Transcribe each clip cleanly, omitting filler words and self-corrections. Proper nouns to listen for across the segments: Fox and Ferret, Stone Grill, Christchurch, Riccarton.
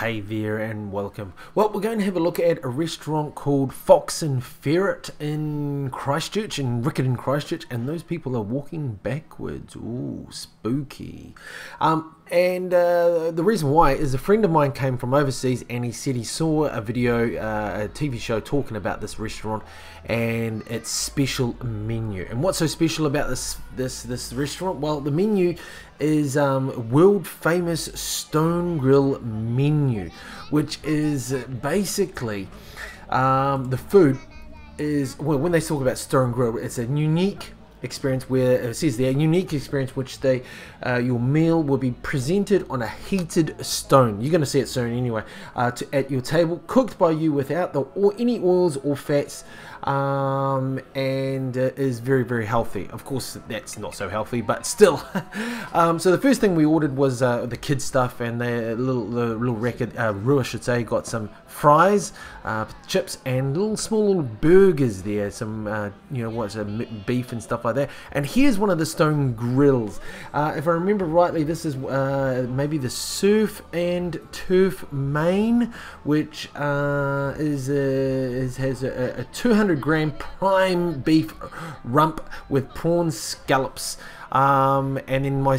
Hey there and welcome. Well, we're going to have a look at a restaurant called Fox and Ferret in Christchurch, in Riccarton, Christchurch, and those people are walking backwards. Ooh, spooky. The reason why is a friend of mine came from overseas and he said he saw a video, a TV show talking about this restaurant and its special menu. And what's so special about this restaurant? Well, the menu is world famous Stone Grill menu, which is basically the food is, well, when they talk about Stone Grill, it's a unique experience where it says there, unique experience which they your meal will be presented on a heated stone. You're going to see it soon anyway, at your table, cooked by you without any oils or fats, and is very, very healthy. Of course, that's not so healthy, but still. So the first thing we ordered was the kids stuff, and the little roux, I should say, got some fries, chips, and small little burgers there. Some you know, what's beef and stuff like that. And here's one of the Stone Grills. If I remember rightly, this is maybe the Surf and Turf Main, which has a 200-gram prime beef rump with prawn scallops, and then my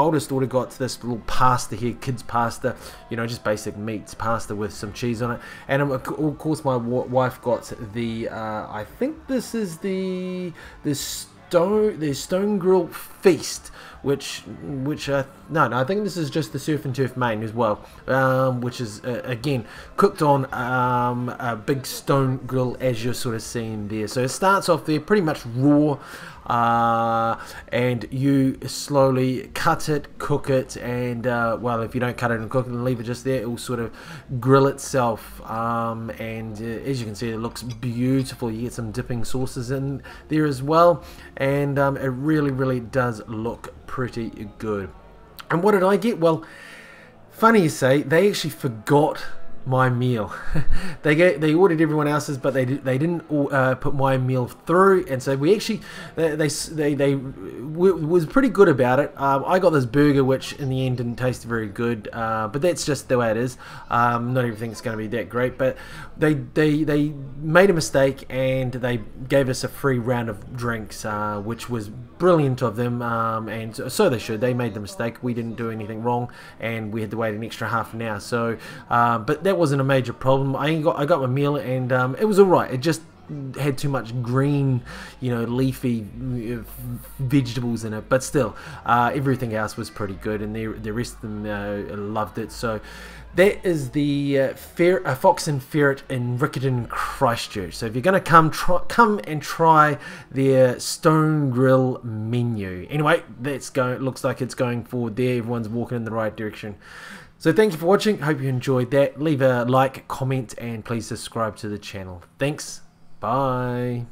oldest daughter got this little pasta here, kids pasta, you know, just basic meats pasta with some cheese on it. And of course my wife got the I think this is the Stone Grill Feast, I think this is just the Surf and Turf Main as well, which is again cooked on a big stone grill, as you're sort of seeing there. So it starts off there pretty much raw, and you slowly cut it, cook it, and well, if you don't cut it and cook it and leave it just there, it will sort of grill itself, and as you can see, it looks beautiful. You get some dipping sauces in there as well, and it really, really does look pretty good. And what did I get? Well, funny you say, they actually forgot my meal. They ordered everyone else's, but they didn't put my meal through, and so we actually they was pretty good about it. I got this burger, which in the end didn't taste very good, but that's just the way it is. Not everything's going to be that great, but they made a mistake and they gave us a free round of drinks, which was brilliant of them, and so they should. They made the mistake. We didn't do anything wrong, and we had to wait an extra half an hour. So, but that wasn't a major problem. I got my meal, and it was all right. It just had too much green, you know, leafy vegetables in it, but still, everything else was pretty good, and the rest of them loved it. So that is the Fox and Ferret in Riccarton, Christchurch. So if you're going to come and try their Stone Grill menu. Anyway, that's going. Looks like it's going forward there. Everyone's walking in the right direction. So thank you for watching. Hope you enjoyed that. Leave a like, comment, and please subscribe to the channel. Thanks. Bye.